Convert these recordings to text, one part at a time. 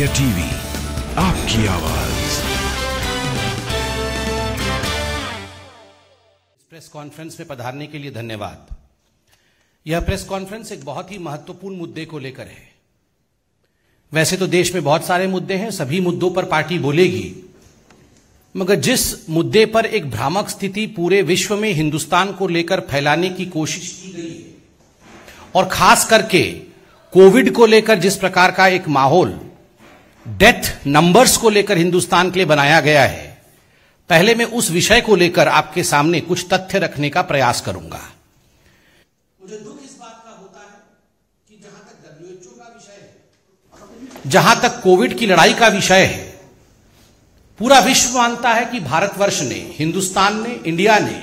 India TV, आपकी आवाज। Press conference में पधारने के लिए धन्यवाद। यह प्रेस कॉन्फ्रेंस एक बहुत ही महत्वपूर्ण मुद्दे को लेकर है। वैसे तो देश में बहुत सारे मुद्दे हैं, सभी मुद्दों पर पार्टी बोलेगी, मगर जिस मुद्दे पर एक भ्रामक स्थिति पूरे विश्व में हिंदुस्तान को लेकर फैलाने की कोशिश की गई है, और खास करके कोविड को लेकर जिस प्रकार का एक माहौल डेथ नंबर्स को लेकर हिंदुस्तान के लिए बनाया गया है, पहले मैं उस विषय को लेकर आपके सामने कुछ तथ्य रखने का प्रयास करूंगा। मुझे दुख इस बात का होता है कि जहां तक डब्ल्यूएचओ का विषय है, जहां तक कोविड की लड़ाई का विषय है, पूरा विश्व मानता है कि भारतवर्ष ने, हिंदुस्तान ने, इंडिया ने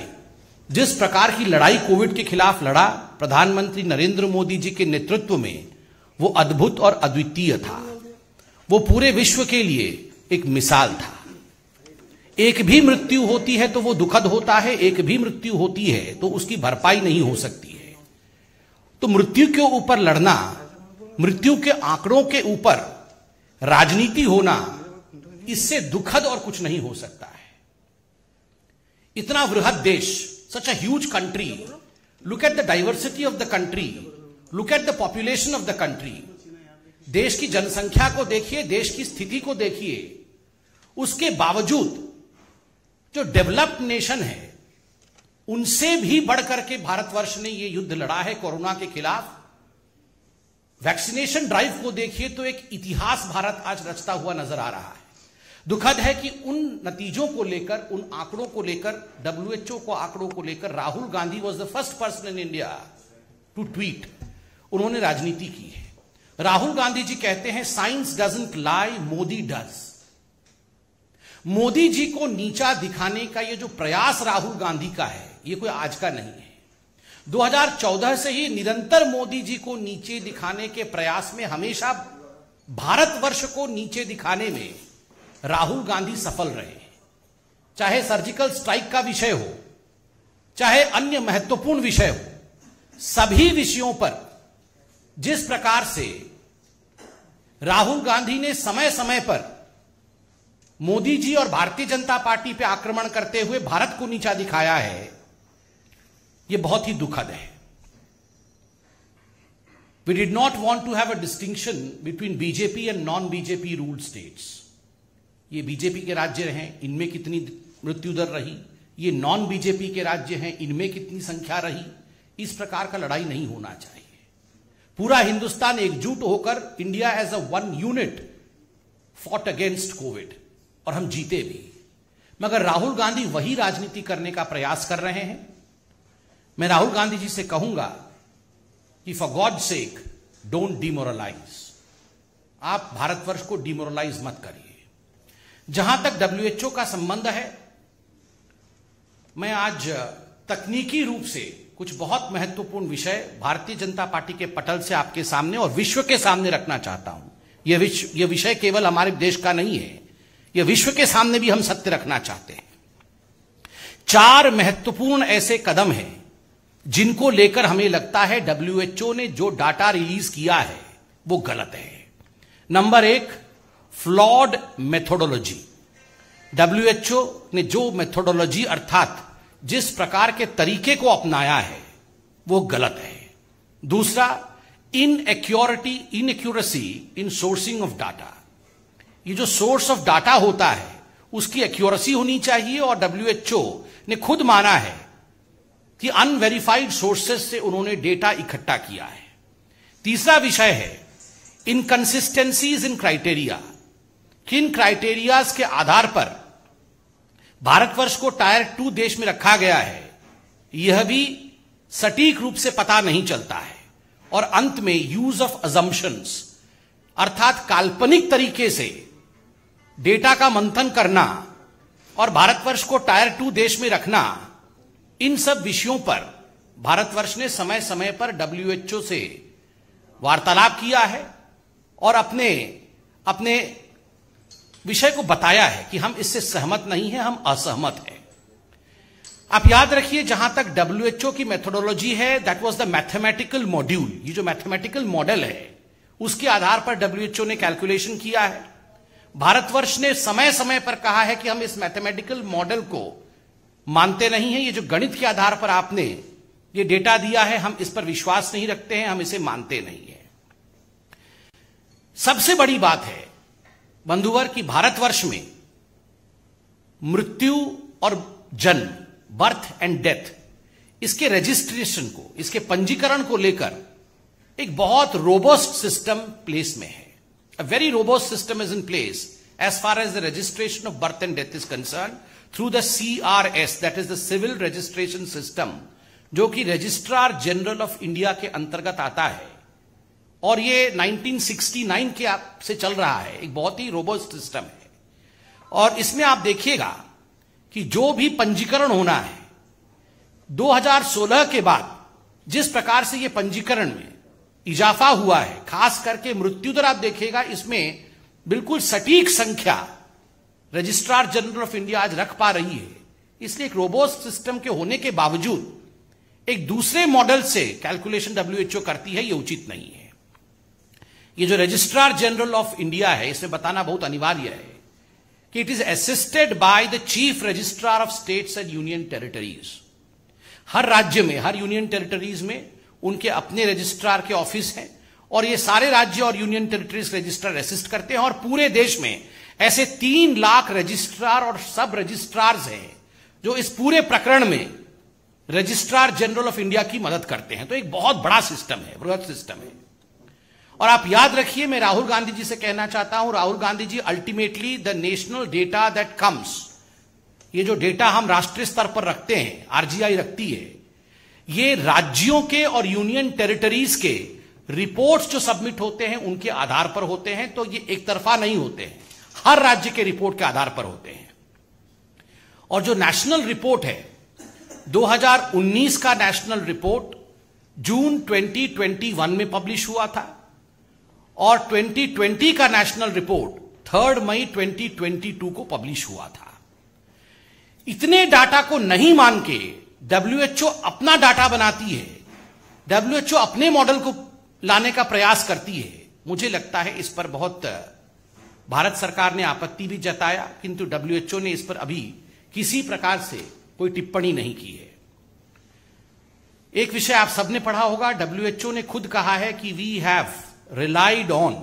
जिस प्रकार की लड़ाई कोविड के खिलाफ लड़ा, प्रधानमंत्री नरेंद्र मोदी जी के नेतृत्व में, वो अद्भुत और अद्वितीय था। वो पूरे विश्व के लिए एक मिसाल था। एक भी मृत्यु होती है तो वो दुखद होता है, एक भी मृत्यु होती है तो उसकी भरपाई नहीं हो सकती है। तो मृत्यु के ऊपर लड़ना, मृत्यु के आंकड़ों के ऊपर राजनीति होना, इससे दुखद और कुछ नहीं हो सकता है। इतना बृहद देश, such a huge country, look at the diversity of the country, look at the population of the country, देश की जनसंख्या को देखिए, देश की स्थिति को देखिए, उसके बावजूद जो डेवलप्ड नेशन है उनसे भी बढ़ करके भारतवर्ष ने ये युद्ध लड़ा है कोरोना के खिलाफ। वैक्सीनेशन ड्राइव को देखिए तो एक इतिहास भारत आज रचता हुआ नजर आ रहा है। दुखद है कि उन नतीजों को लेकर, उन आंकड़ों को लेकर, डब्ल्यूएचओ को आंकड़ों को लेकर Rahul Gandhi was the first person in India to tweet. उन्होंने राजनीति की है। राहुल गांधी जी कहते हैं science doesn't lie, Modi does. Modi ji को नीचा दिखाने का यह जो प्रयास राहुल गांधी का है, यह कोई आज का नहीं है। 2014 से ही निरंतर मोदी जी को नीचे दिखाने के प्रयास में, हमेशा भारतवर्ष को नीचे दिखाने में राहुल गांधी सफल रहे हैं। चाहे सर्जिकल स्ट्राइक का विषय हो, चाहे अन्य महत्वपूर्ण विषय हो, सभी विषयों पर जिस प्रकार से राहुल गांधी ने समय समय पर मोदी जी और भारतीय जनता पार्टी पर आक्रमण करते हुए भारत को नीचा दिखाया है, यह बहुत ही दुखद है। We did not want to have a distinction between BJP and non BJP ruled states. ये बीजेपी के राज्य हैं, इनमें कितनी मृत्यु दर रही, ये नॉन बीजेपी के राज्य हैं, इनमें कितनी संख्या रही, इस प्रकार का लड़ाई नहीं होना चाहिए। पूरा हिंदुस्तान एकजुट होकर, India as a one unit fought against Covid, और हम जीते भी। मगर राहुल गांधी वही राजनीति करने का प्रयास कर रहे हैं। मैं राहुल गांधी जी से कहूंगा कि for God sake don't demoralise. आप भारतवर्ष को डिमोरलाइज मत करिए। जहां तक डब्ल्यूएचओ का संबंध है, मैं आज तकनीकी रूप से कुछ बहुत महत्वपूर्ण विषय भारतीय जनता पार्टी के पटल से आपके सामने और विश्व के सामने रखना चाहता हूं। यह विषय केवल हमारे देश का नहीं है, यह विश्व के सामने भी हम सत्य रखना चाहते हैं। चार महत्वपूर्ण ऐसे कदम हैं जिनको लेकर हमें लगता है डब्ल्यूएचओ ने जो डाटा रिलीज किया है वो गलत है। Number 1, flawed methodology. डब्ल्यूएचओ ने जो मेथोडोलॉजी, अर्थात जिस प्रकार के तरीके को अपनाया है, वो गलत है। दूसरा, inaccuracy in sourcing of data. ये जो सोर्स ऑफ डाटा होता है उसकी एक्यूरेसी होनी चाहिए, और डब्ल्यूएचओ ने खुद माना है कि अनवेरीफाइड सोर्सेस से उन्होंने डेटा इकट्ठा किया है। तीसरा विषय है इनकंसिस्टेंसीज इन क्राइटेरिया। किन क्राइटेरियाज के आधार पर भारतवर्ष को Tier 2 देश में रखा गया है, यह भी सटीक रूप से पता नहीं चलता है। और अंत में यूज ऑफ अजम्पशंस, अर्थात काल्पनिक तरीके से डेटा का मंथन करना और भारतवर्ष को Tier 2 देश में रखना, इन सब विषयों पर भारतवर्ष ने समय समय पर डब्ल्यूएचओ से वार्तालाप किया है और अपने अपने विषय को बताया है कि हम इससे सहमत नहीं है, हम असहमत हैं। आप याद रखिए, जहां तक डब्ल्यूएचओ की मेथोडोलॉजी है, that was the mathematical module. ये जो मैथमेटिकल मॉडल है उसके आधार पर डब्ल्यूएचओ ने कैलकुलेशन किया है। भारतवर्ष ने समय समय पर कहा है कि हम इस मैथमेटिकल मॉडल को मानते नहीं हैं, ये जो गणित के आधार पर आपने ये डेटा दिया है हम इस पर विश्वास नहीं रखते हैं, हम इसे मानते नहीं हैं। सबसे बड़ी बात है बंधुवर कि भारतवर्ष में मृत्यु और जन्म, बर्थ एंड डेथ, इसके रजिस्ट्रेशन को, इसके पंजीकरण को लेकर एक बहुत रोबस्ट सिस्टम प्लेस में है। A very robust system is in place as far as the registration of birth and death is concern through the CRS, that is the civil registration system, जो कि रजिस्ट्रार जनरल ऑफ इंडिया के अंतर्गत आता है और ये 1969 के से चल रहा है। एक बहुत ही रोबस्ट सिस्टम है और इसमें आप देखिएगा कि जो भी पंजीकरण होना है 2016 के बाद जिस प्रकार से यह पंजीकरण में इजाफा हुआ है, खास करके मृत्यु दर आप देखिएगा इसमें बिल्कुल सटीक संख्या रजिस्ट्रार जनरल ऑफ इंडिया आज रख पा रही है। इसलिए एक रोबोट सिस्टम के होने के बावजूद एक दूसरे मॉडल से कैलकुलेशन WHO करती है, यह उचित नहीं है। ये जो रजिस्ट्रार जनरल ऑफ इंडिया है इसमें बताना बहुत अनिवार्य है कि it is assisted by the chief registrar of states and union territories. हर राज्य में, हर यूनियन टेरिटरीज में उनके अपने रजिस्ट्रार के ऑफिस हैं और ये सारे राज्य और यूनियन टेरिटरीज रजिस्ट्रार असिस्ट करते हैं और पूरे देश में ऐसे 3 लाख रजिस्ट्रार और सब रजिस्ट्रार्स हैं जो इस पूरे प्रकरण में रजिस्ट्रार जनरल ऑफ इंडिया की मदद करते हैं। तो एक बहुत बड़ा सिस्टम है, बृहद सिस्टम है। और आप याद रखिए, मैं राहुल गांधी जी से कहना चाहता हूं, Rahul Gandhi ji, ultimately the national data that comes, ये जो डेटा हम राष्ट्रीय स्तर पर रखते हैं, RGI रखती है, ये राज्यों के और यूनियन टेरिटरीज के रिपोर्ट्स जो सबमिट होते हैं उनके आधार पर होते हैं। तो ये एक तरफा नहीं होते हैं, हर राज्य के रिपोर्ट के आधार पर होते हैं। और जो नेशनल रिपोर्ट है 2019 का नेशनल रिपोर्ट जून 2021 में पब्लिश हुआ था और 2020 का नेशनल रिपोर्ट 3 मई 2022 को पब्लिश हुआ था। इतने डाटा को नहीं मान के WHO अपना डाटा बनाती है, WHO अपने मॉडल को लाने का प्रयास करती है। मुझे लगता है इस पर बहुत भारत सरकार ने आपत्ति भी जताया, किंतु WHO ने इस पर अभी किसी प्रकार से कोई टिप्पणी नहीं की है। एक विषय आप सबने पढ़ा होगा, WHO ने खुद कहा है कि वी हैव रिलाइड ऑन,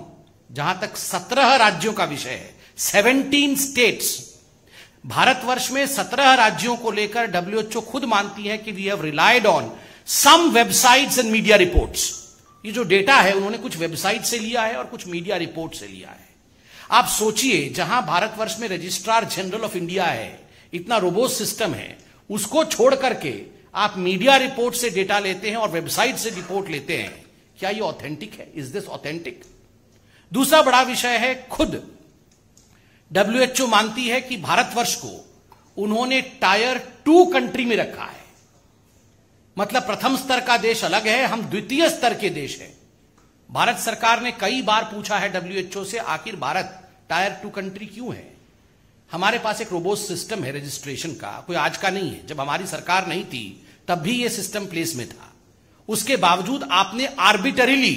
जहां तक 17 राज्यों का विषय है, 17 स्टेट्स, भारतवर्ष में 17 राज्यों को लेकर WHO खुद मानती है कि we have relied on some websites and media reports. ये जो डेटा है उन्होंने कुछ वेबसाइट से लिया है और कुछ मीडिया रिपोर्ट से लिया है। आप सोचिए, जहां भारतवर्ष में रजिस्ट्रार जनरल ऑफ इंडिया है, इतना रोबोट सिस्टम है, उसको छोड़ करके आप मीडिया रिपोर्ट से डेटा लेते हैं और वेबसाइट से रिपोर्ट लेते हैं, क्या ये ऑथेंटिक है? Is this authentic? दूसरा बड़ा विषय है, खुद WHO मानती है कि भारतवर्ष को उन्होंने Tier 2 कंट्री में रखा है, मतलब प्रथम स्तर का देश अलग है, हम द्वितीय स्तर के देश हैं। भारत सरकार ने कई बार पूछा है WHO से, आखिर भारत Tier 2 कंट्री क्यों है? हमारे पास एक रोबोट सिस्टम है रजिस्ट्रेशन का, कोई आज का नहीं है। जब हमारी सरकार नहीं थी तब भी यह सिस्टम प्लेस में था, उसके बावजूद आपने आर्बिटरीली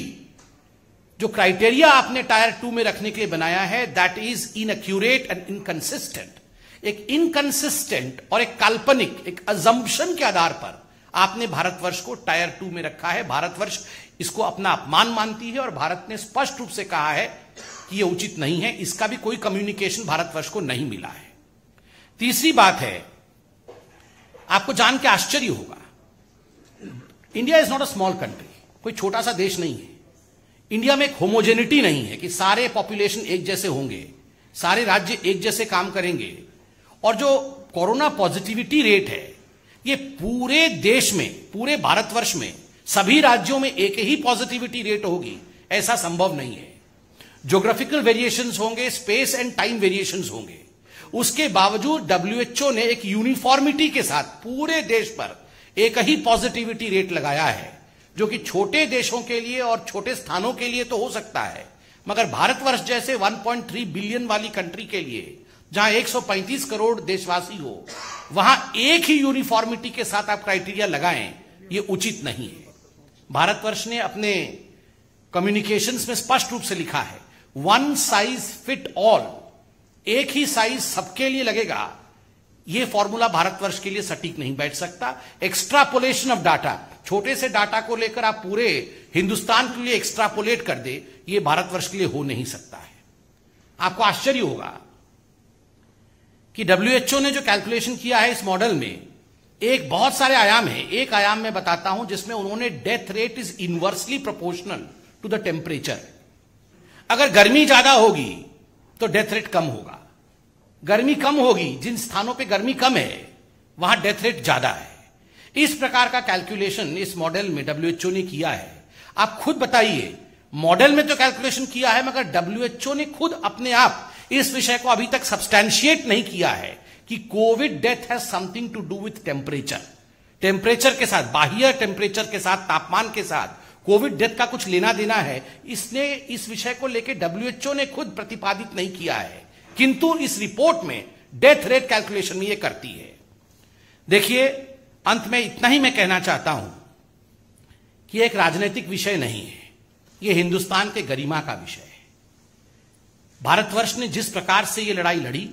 जो क्राइटेरिया आपने Tier 2 में रखने के लिए बनाया है, that is inaccurate and inconsistent. एक इनकंसिस्टेंट और एक काल्पनिक, एक अजम्पशन के आधार पर आपने भारतवर्ष को Tier 2 में रखा है। भारतवर्ष इसको अपना अपमान मानती है और भारत ने स्पष्ट रूप से कहा है कि यह उचित नहीं है। इसका भी कोई कम्युनिकेशन भारतवर्ष को नहीं मिला है। तीसरी बात है, आपको जान के आश्चर्य होगा, India is not a small country, कोई छोटा सा देश नहीं है। इंडिया में एक होमोजेनिटी नहीं है कि सारे पॉपुलेशन एक जैसे होंगे, सारे राज्य एक जैसे काम करेंगे। और जो कोरोना पॉजिटिविटी रेट है ये पूरे देश में, पूरे भारतवर्ष में सभी राज्यों में एक ही पॉजिटिविटी रेट होगी, ऐसा संभव नहीं है। ज्योग्राफिकल वेरिएशंस होंगे, स्पेस एंड टाइम वेरिएशंस होंगे, उसके बावजूद WHO ने एक यूनिफॉर्मिटी के साथ पूरे देश पर एक ही पॉजिटिविटी रेट लगाया है, जो कि छोटे देशों के लिए और छोटे स्थानों के लिए तो हो सकता है, मगर भारतवर्ष जैसे 1.3 बिलियन वाली कंट्री के लिए, जहां 135 करोड़ देशवासी हो, वहां एक ही यूनिफॉर्मिटी के साथ आप क्राइटेरिया लगाएं, ये उचित नहीं है। भारतवर्ष ने अपने कम्युनिकेशंस में स्पष्ट रूप से लिखा है, वन साइज फिट ऑल, एक ही साइज सबके लिए लगेगा, यह फॉर्मूला भारतवर्ष के लिए सटीक नहीं बैठ सकता। एक्सट्रापोलेशन ऑफ डाटा, छोटे से डाटा को लेकर आप पूरे हिंदुस्तान के लिए एक्सट्रापोलेट कर दे, यह भारतवर्ष के लिए हो नहीं सकता है। आपको आश्चर्य होगा कि डब्ल्यूएचओ ने जो कैलकुलेशन किया है इस मॉडल में, एक बहुत सारे आयाम है, एक आयाम में बताता हूं जिसमें उन्होंने death rate is inversely proportional to the temperature. अगर गर्मी ज्यादा होगी तो डेथ रेट कम होगा, गर्मी कम होगी, जिन स्थानों पे गर्मी कम है वहां डेथ रेट ज्यादा है। इस प्रकार का कैलकुलेशन इस मॉडल में डब्ल्यूएचओ ने किया है। आप खुद बताइए, मॉडल में तो कैलकुलेशन किया है मगर डब्ल्यूएचओ ने खुद अपने आप इस विषय को अभी तक सब्सटैंशिएट नहीं किया है कि Covid death has something to do with temperature. Temperature के साथ, बाह्य टेम्परेचर के साथ, तापमान के साथ कोविड डेथ का कुछ लेना देना है। इसने इस विषय को लेकर डब्ल्यूएचओ ने खुद प्रतिपादित नहीं किया है, किंतु इस रिपोर्ट में डेथ रेट कैलकुलेशन में यह करती है। देखिए, अंत में इतना ही मैं कहना चाहता हूं कि एक राजनीतिक विषय नहीं है, यह हिंदुस्तान के गरिमा का विषय है। भारतवर्ष ने जिस प्रकार से यह लड़ाई लड़ी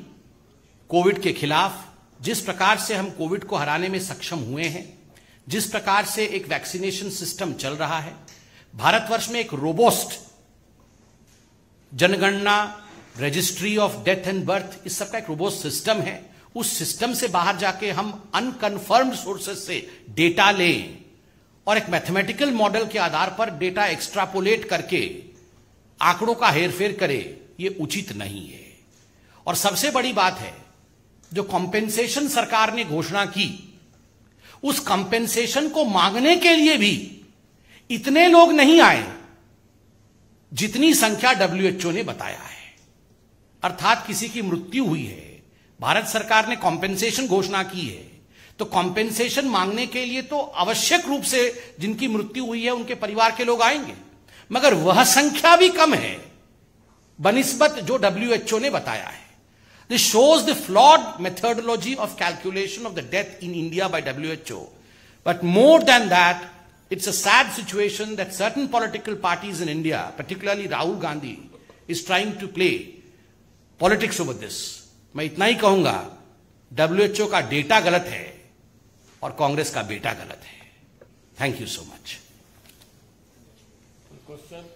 कोविड के खिलाफ, जिस प्रकार से हम कोविड को हराने में सक्षम हुए हैं, जिस प्रकार से एक वैक्सीनेशन सिस्टम चल रहा है, भारतवर्ष में एक रोबस्ट जनगणना, registry of death and birth, इस सब का एक रोबस्ट सिस्टम है। उस सिस्टम से बाहर जाके हम अनकन्फर्म्ड सोर्सेज से डेटा लें और एक मैथमेटिकल मॉडल के आधार पर डेटा एक्सट्रापोलेट करके आंकड़ों का हेरफेर करें, यह उचित नहीं है। और सबसे बड़ी बात है, जो कॉम्पेंसेशन सरकार ने घोषणा की, उस कंपेंसेशन को मांगने के लिए भी इतने लोग नहीं आए जितनी संख्या डब्ल्यूएचओ ने बताया है। अर्थात किसी की मृत्यु हुई है, भारत सरकार ने कंपेंसेशन घोषणा की है, तो कंपेंसेशन मांगने के लिए तो आवश्यक रूप से जिनकी मृत्यु हुई है उनके परिवार के लोग आएंगे, मगर वह संख्या भी कम है बनिस्बत जो डब्ल्यूएचओ ने बताया है। This shows the flawed methodology of calculation of the death in India by WHO. But more than that, it's a sad situation that certain political parties in India, particularly Rahul Gandhi, is trying to play politics over this. मैं इतना ही कहूँगा, WHO का data गलत है और कांग्रेस का बेटा गलत है। Thank you so much. Question?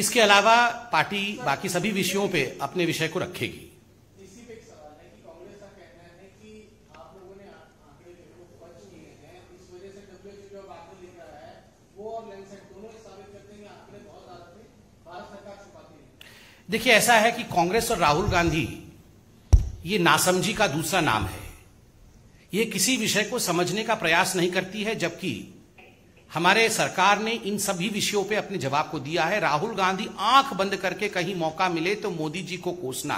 इसके अलावा पार्टी बाकी सभी विषयों पे अपने विषय को रखेगी। इसी पे एक सवाल है कि कांग्रेस का कहना है कि आप लोगों ने आंकड़े पक्ष किए हैं, इस वजह से डब्ल्यूएचओ जो बातें लिख रहा है वो और लैंडसेट दोनों साबित करते हैं कि आंकड़े बहुत ज्यादा थे, भारत सरकार छुपाती है। देखिए, ऐसा है कि कांग्रेस और राहुल गांधी, ये नासमझी का दूसरा नाम है। ये किसी विषय को समझने का प्रयास नहीं करती है, जबकि हमारे सरकार ने इन सभी विषयों पे अपने जवाब को दिया है। राहुल गांधी आंख बंद करके कहीं मौका मिले तो मोदी जी को कोसना,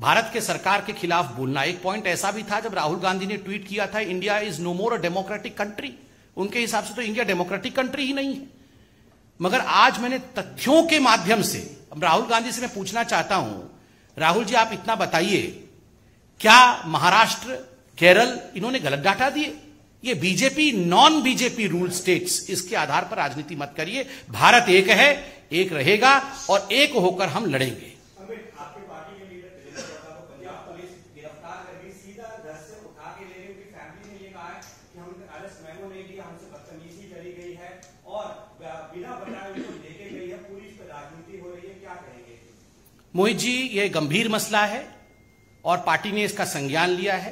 भारत के सरकार के खिलाफ बोलना। एक पॉइंट ऐसा भी था जब राहुल गांधी ने ट्वीट किया था, India is no more a democratic country. उनके हिसाब से तो इंडिया डेमोक्रेटिक कंट्री ही नहीं है। मगर आज मैंने तथ्यों के माध्यम से राहुल गांधी से मैं पूछना चाहता हूं, राहुल जी आप इतना बताइए, क्या महाराष्ट्र, केरल, इन्होंने गलत डाटा दिए? ये BJP, non BJP rule states, इसके आधार पर राजनीति मत करिए। भारत एक है, एक रहेगा और एक होकर हम लड़ेंगे। मोहित जी, ये गंभीर मसला है और पार्टी ने इसका संज्ञान लिया है।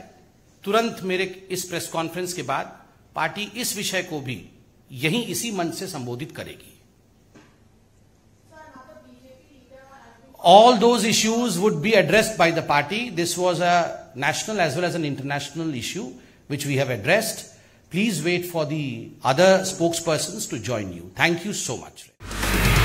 तुरंत मेरे इस प्रेस कॉन्फ्रेंस के बाद पार्टी इस विषय को भी यहीं इसी मंच से संबोधित करेगी। All those issues would be addressed by the party. This was a national as well as an international issue which we have addressed. Please wait for the other spokespersons to join you. Thank you so much.